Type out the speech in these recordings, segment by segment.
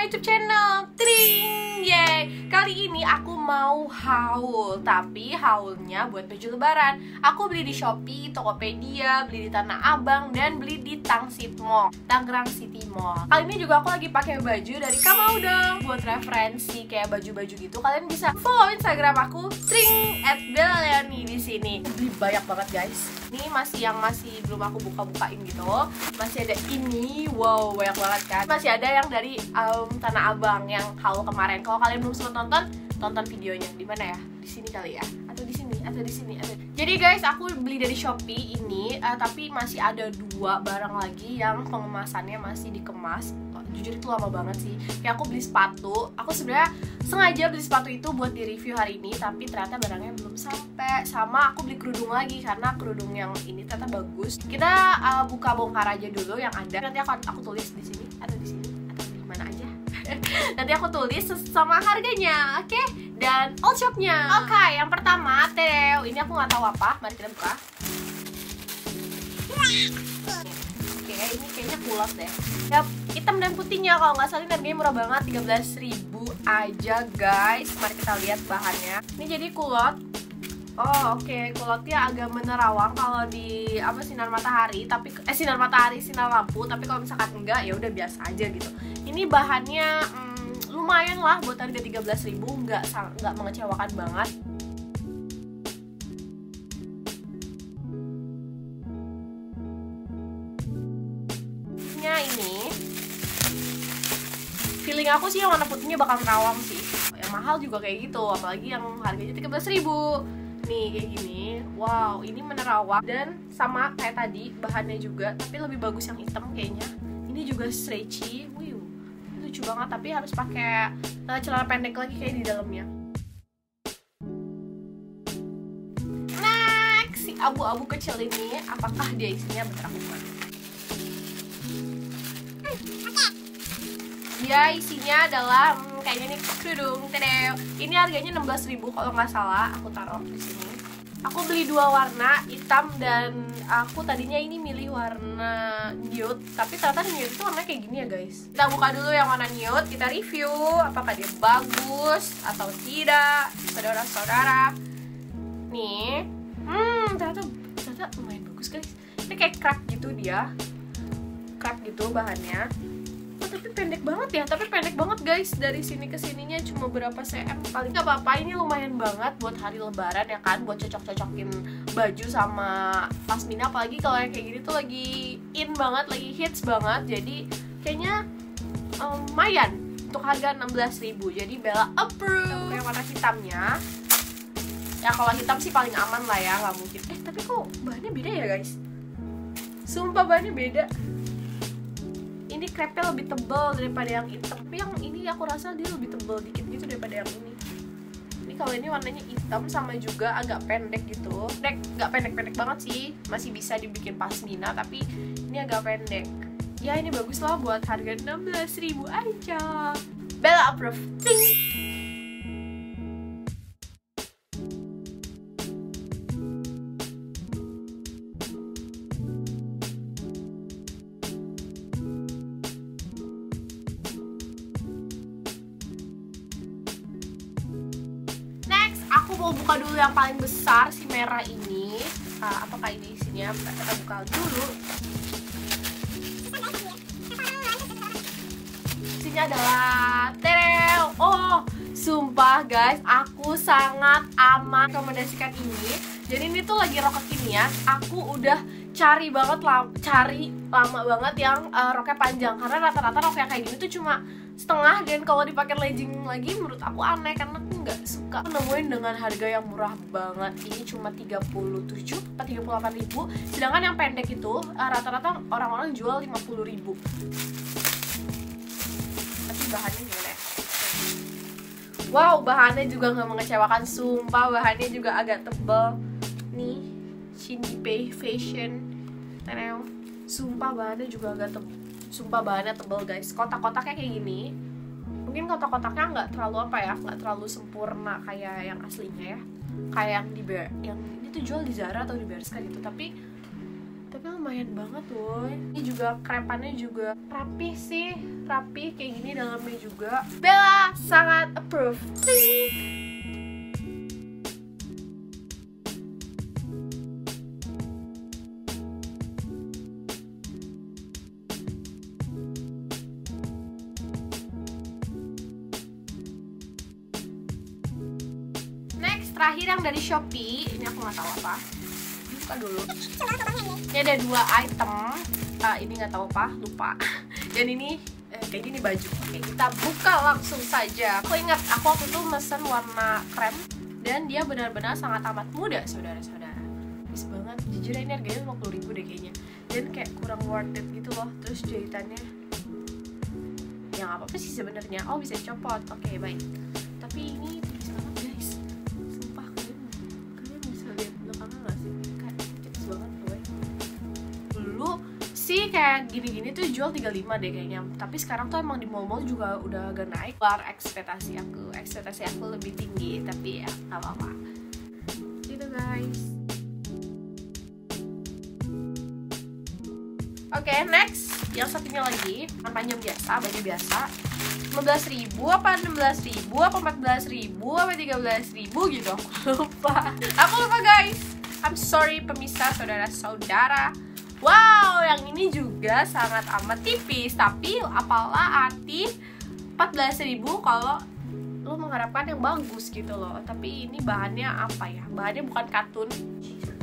my YouTube channel. Tring! Yeay! Kali ini aku mau haul, tapi haulnya buat baju lebaran. Aku beli di Shopee, Tokopedia, beli di Tanah Abang, dan beli di Tangsip Mall, Tangerang City Mall. Kali ini juga aku lagi pakai baju dari Kamau Dong. Buat referensi kayak baju-baju gitu, kalian bisa follow Instagram aku, tring, @bella_leony di sini. Beli banyak banget guys. Ini masih belum aku buka-bukain gitu. Masih ada ini, wow banyak banget kan. Masih ada yang dari Tanah Abang yang haul kemarin. Kalau kalian belum sempat tonton videonya di mana ya? Di sini kali ya? Atau di sini? Atau di sini? Atau... Jadi guys, aku beli dari Shopee ini, tapi masih ada dua barang lagi yang pengemasannya masih dikemas. Jujur itu lama banget sih. Kayak aku beli sepatu. Aku sebenarnya sengaja beli sepatu itu buat di review hari ini, tapi ternyata barangnya belum sampai. Sama aku beli kerudung lagi karena kerudung yang ini ternyata bagus. Kita buka bongkar aja dulu yang ada. Nanti aku tulis di sini atau di sini atau di mana aja. Nanti aku tulis sama harganya, oke? Dan all shopnya. Oke, yang pertama, teo. Ini aku nggak tahu apa. Mari kita buka. Oke, ini kayaknya kulot deh. Yap, hitam dan putihnya. Kalau nggak salah, harganya murah banget, 13.000 aja, guys. Mari kita lihat bahannya. Ini jadi kulot. Oh, oke, kulotnya agak menerawang kalau di apa sinar matahari, tapi sinar lampu. Tapi kalau misalkan enggak, ya udah biasa aja gitu. Ini bahannya lumayan lah buat harga 13.000, nggak mengecewakan banget. Ini feeling aku sih yang warna putihnya bakal rawang sih. Yang mahal juga kayak gitu, apalagi yang harganya 13.000. Nih kayak gini. Wow, ini menerawang dan sama kayak tadi bahannya juga, tapi lebih bagus yang hitam kayaknya. Ini juga stretchy. Lucu banget, tapi harus pakai celana pendek lagi kayak di dalamnya. Next, si abu-abu kecil ini, apakah dia isinya berterangkuman? Dia isinya adalah kayaknya nih kerudung. Tadeo. Ini harganya 16.000 kalau nggak salah. Aku taruh di sini. Aku beli dua warna, hitam dan aku tadinya ini milih warna nude, tapi ternyata nude itu warnanya kayak gini ya guys. Kita buka dulu yang warna nude, kita review apakah dia bagus atau tidak, saudara-saudara. Nih, ternyata lumayan bagus guys. Ini kayak crop gitu dia, crop gitu bahannya. Oh, tapi pendek banget ya, guys. Dari sini ke sininya cuma berapa cm paling. Nggak apa-apa, ini lumayan banget buat hari lebaran ya kan, buat cocok-cocokin baju sama pasmina. Apalagi kalau yang kayak gini tuh lagi in banget, lagi hits banget. Jadi kayaknya lumayan untuk harga 16.000. Jadi Bella approve. Yang warna hitamnya ya, kalau hitam sih paling aman lah ya, nggak mungkin. Tapi kok bahannya beda ya guys, sumpah bahannya beda. Ini crepe-nya lebih tebal daripada yang hitam. Tapi yang ini aku rasa dia lebih tebal dikit gitu daripada yang ini. Ini kalau ini warnanya hitam sama juga agak pendek gitu. Nggak pendek-pendek banget sih. Masih bisa dibikin pasmina, tapi ini agak pendek. Ya ini bagus lah buat harga 16.000 aja. Bella approve. Ting! Aku mau buka dulu yang paling besar, si merah ini. Apakah ini isinya? Kita buka dulu. Isinya adalah tereo. Oh, sumpah guys, aku sangat amat rekomendasikan ini. Jadi ini tuh lagi roket ini ya. Aku udah cari lama banget yang roknya panjang, karena rata-rata rok yang kayak gini tuh cuma setengah, dan kalau dipakai legging lagi menurut aku aneh karena aku nggak suka. Aku nemuin dengan harga yang murah banget, ini cuma 37 atau 38 ribu, sedangkan yang pendek itu rata-rata orang-orang jual 50 ribu. Tapi bahannya gimana ya? Wow, bahannya juga nggak mengecewakan, sumpah bahannya juga agak tebal nih. Shindipe Fashion. Tadam. Sumpah bahannya juga agak tebal. Sumpah bahannya tebal guys. Kotak-kotaknya kayak gini. Mungkin kotak-kotaknya nggak terlalu apa ya, nggak terlalu sempurna kayak yang aslinya ya. Kayak yang itu jual di Zara atau di Bershka gitu. Tapi Tapi lumayan banget woy. Ini juga krepannya juga rapi sih, rapi kayak gini dalamnya juga. Bella sangat approve. Terakhir yang dari Shopee, ini aku nggak tahu apa. Buka dulu. Ini ada dua item, ini nggak tahu apa, lupa. Dan ini kayak gini baju. Oke, kita buka langsung saja. Aku ingat aku waktu itu mesen warna krem dan dia benar-benar sangat amat muda, saudara-saudara. Bagus banget. Jujur ini harganya 50.000 deh kayaknya. Dan kayak kurang worth it gitu loh. Terus jahitannya yang apa-apa sih sebenarnya. Oh bisa copot. Oke baik. Tapi ini kayak gini-gini tuh jual 35 deh kayaknya. Tapi sekarang tuh emang di mall-mall juga udah agak naik. Luar ekspektasi aku lebih tinggi. Tapi ya gak apa-apa. Gitu guys. Oke next. Yang satunya lagi panjang biasa, baju biasa 15.000 apa 16.000 apa 14.000 apa 13.000 gitu. Aku lupa guys. I'm sorry pemirsa, saudara-saudara. Wow, yang ini juga sangat amat tipis. Tapi apalah arti 14.000 kalau lo mengharapkan yang bagus gitu loh. Tapi ini bahannya apa ya? Bahannya bukan katun. Terus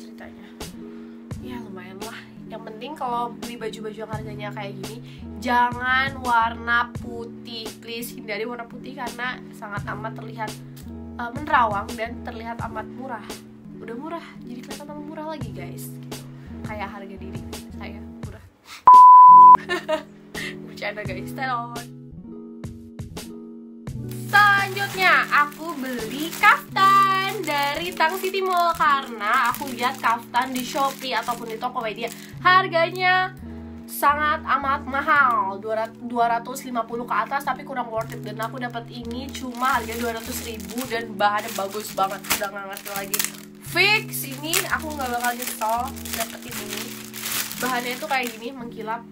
ceritanya ya lumayan lah. Yang penting kalau beli baju-baju yang harganya kayak gini, jangan warna putih. Please hindari warna putih karena sangat amat terlihat menerawang dan terlihat amat murah. Udah murah, jadi kelihatan tambah murah lagi guys gitu. Kayak harga diri saya, murah. Bercanda guys, telon. Selanjutnya, aku beli kaftan dari Tangsip Mall karena aku lihat kaftan di Shopee ataupun di Tokopedia harganya sangat amat mahal, 250 ke atas, tapi kurang worth it. Dan aku dapat ini cuma harganya 200.000 dan bahannya bagus banget. Udah gak ngerti lagi. Fix ini aku nggak bakal nyesel dapetin ini. Bahannya itu kayak gini mengkilap,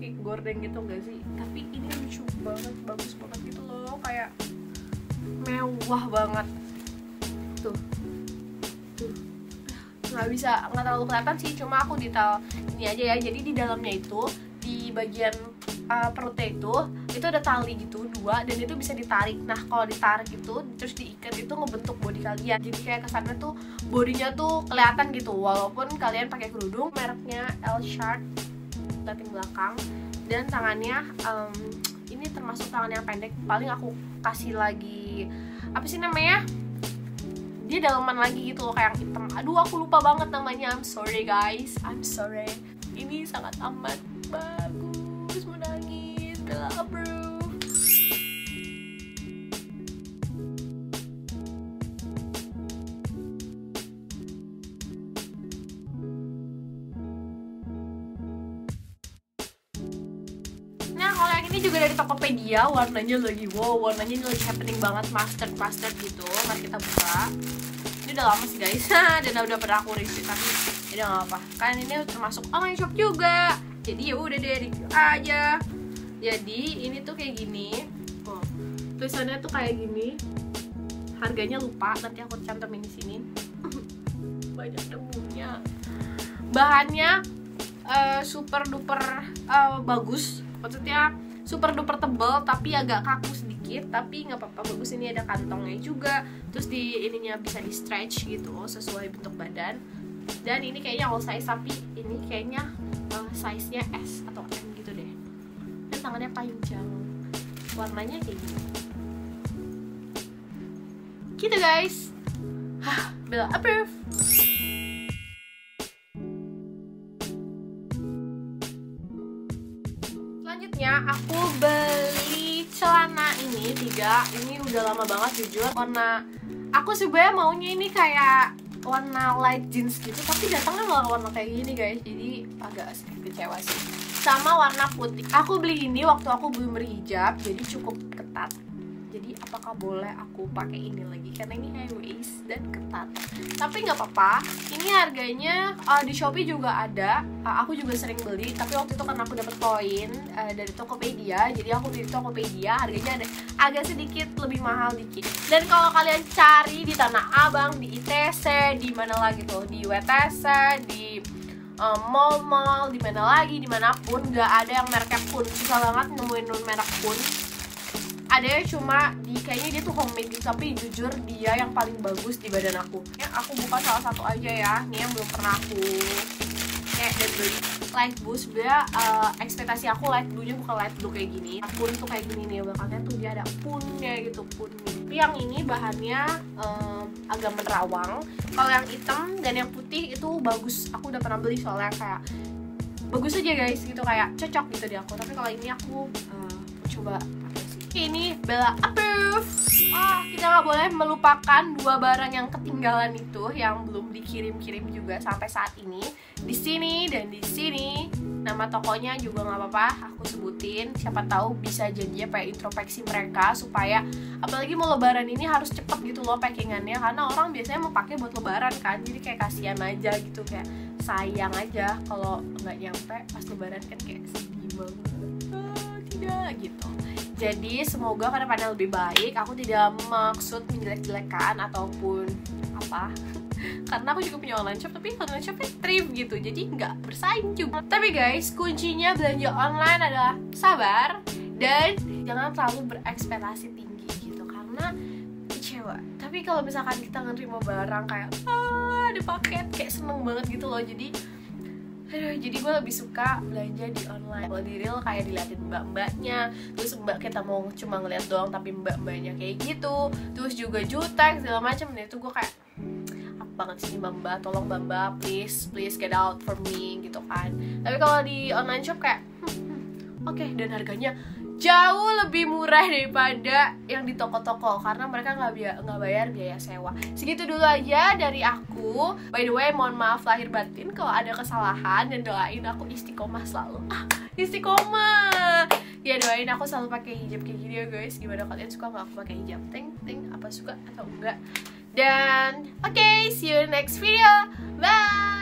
kayak gorden gitu gak sih? Tapi ini lucu banget, bagus banget gitu loh, kayak mewah banget. Tuh, nggak terlalu kelihatan sih, cuma aku detail ini aja ya. Jadi di dalamnya itu di bagian perutnya itu ada tali gitu dua dan itu bisa ditarik. Nah kalau ditarik gitu terus diikat itu ngebentuk body kalian, jadi kayak kesannya tuh bodinya tuh kelihatan gitu walaupun kalian pakai kerudung. Mereknya L Shark, lampin belakang, dan tangannya ini termasuk tangan yang pendek. Paling aku kasih lagi apa sih namanya, dia daleman lagi gitu loh kayak yang hitam. Aduh aku lupa banget namanya, I'm sorry guys, I'm sorry. Ini sangat amat bagus. Bella approve. Nah kalau yang ini juga dari Tokopedia, warnanya lagi wow, warnanya lagi happening banget, mustard gitu. Mari kita buka. Ini udah lama sih guys, dan udah pernah aku review tapi ya nggak apa, kan ini termasuk online shop juga, jadi ya udah deh review aja. Jadi ini tuh kayak gini, tulisannya tuh kayak gini, harganya lupa, nanti aku cantumin di sini. Banyak debunya. Bahannya super duper bagus, maksudnya super duper tebel tapi agak kaku sedikit, tapi nggak apa-apa bagus. Ini ada kantongnya juga, terus di ininya bisa di stretch gitu sesuai bentuk badan. Dan ini kayaknya all size, tapi ini kayaknya size-nya S atau M. Tangannya panjang, warnanya kayak gitu guys. Bella approve. Selanjutnya aku beli celana ini tiga. Ini udah lama banget jujur. Warna aku sebenarnya maunya ini kayak warna light jeans gitu, tapi datangnya malah warna kayak gini guys, jadi agak sedikit kecewa sih. Sama warna putih, aku beli ini waktu aku belum berhijab, jadi cukup ketat. Jadi apakah boleh aku pakai ini lagi? Karena ini high waist dan ketat. Tapi nggak apa-apa. Ini harganya di Shopee juga ada. Aku juga sering beli. Tapi waktu itu karena aku dapet poin dari Tokopedia, jadi aku beli Tokopedia. Harganya ada agak sedikit lebih mahal dikit. Dan kalau kalian cari di Tanah Abang, di ITC, di mana lagi tuh, di WTC, di mall-mall, di mana lagi, dimanapun nggak ada yang mereknya pun. Susah banget nemuin merek pun. Ada cuma di, kayaknya dia tuh homemade, tapi jujur dia yang paling bagus di badan aku. Ya, aku buka salah satu aja ya, ini yang belum pernah aku kayak dan beli. Light blue, sebenernya ekspektasi aku light blue-nya bukan light blue kayak gini. Pun tuh kayak gini nih, belakangnya tuh dia ada punnya gitu, pun. Tapi yang ini bahannya agak menerawang. Kalau yang hitam dan yang putih itu bagus, aku udah pernah beli soalnya kayak bagus aja guys gitu, kayak cocok gitu di aku. Tapi kalau ini aku coba. Ini Bella approve. Kita nggak boleh melupakan dua barang yang ketinggalan itu yang belum dikirim-kirim juga sampai saat ini. Di sini dan di sini. Nama tokonya juga nggak apa-apa aku sebutin. Siapa tahu bisa jadinya kayak introspeksi mereka supaya apalagi mau lebaran ini harus cepet gitu loh packingannya, karena orang biasanya mau pakai buat lebaran kan. Jadi kayak kasihan aja gitu, kayak sayang aja kalau nggak nyampe pas lebaran kan, kayak sedih banget. Tidak gitu. Jadi semoga ke depannya lebih baik. Aku tidak maksud menjelek-jelekan ataupun apa, karena aku juga punya online shop, tapi online shopnya thrift gitu, jadi nggak bersaing juga. Tapi guys, kuncinya belanja online adalah sabar dan jangan terlalu berekspektasi tinggi gitu, karena kecewa. Tapi kalau misalkan kita nerima barang kayak ada paket, kayak seneng banget gitu loh. Jadi jadi gue lebih suka belanja di online. Kalau di real kayak diliatin mbak-mbaknya, terus mbak kita mau cuma ngeliat doang tapi mbak-mbaknya kayak gitu, terus juga jutek segala macam. Dan itu gue kayak apa banget sih mbak, tolong mbak, please get out for me gitu kan. Tapi kalau di online shop kayak oke, dan harganya jauh lebih murah daripada yang di toko-toko karena mereka nggak bayar biaya sewa. Segitu dulu aja dari aku. By the way, mohon maaf lahir batin kalau ada kesalahan, dan doain aku istiqomah selalu. Istiqomah. Ya, doain aku selalu pakai hijab kayak gini ya guys. Gimana kalian, suka nggak aku pakai hijab? Apa suka atau enggak? Dan oke, see you next video. Bye.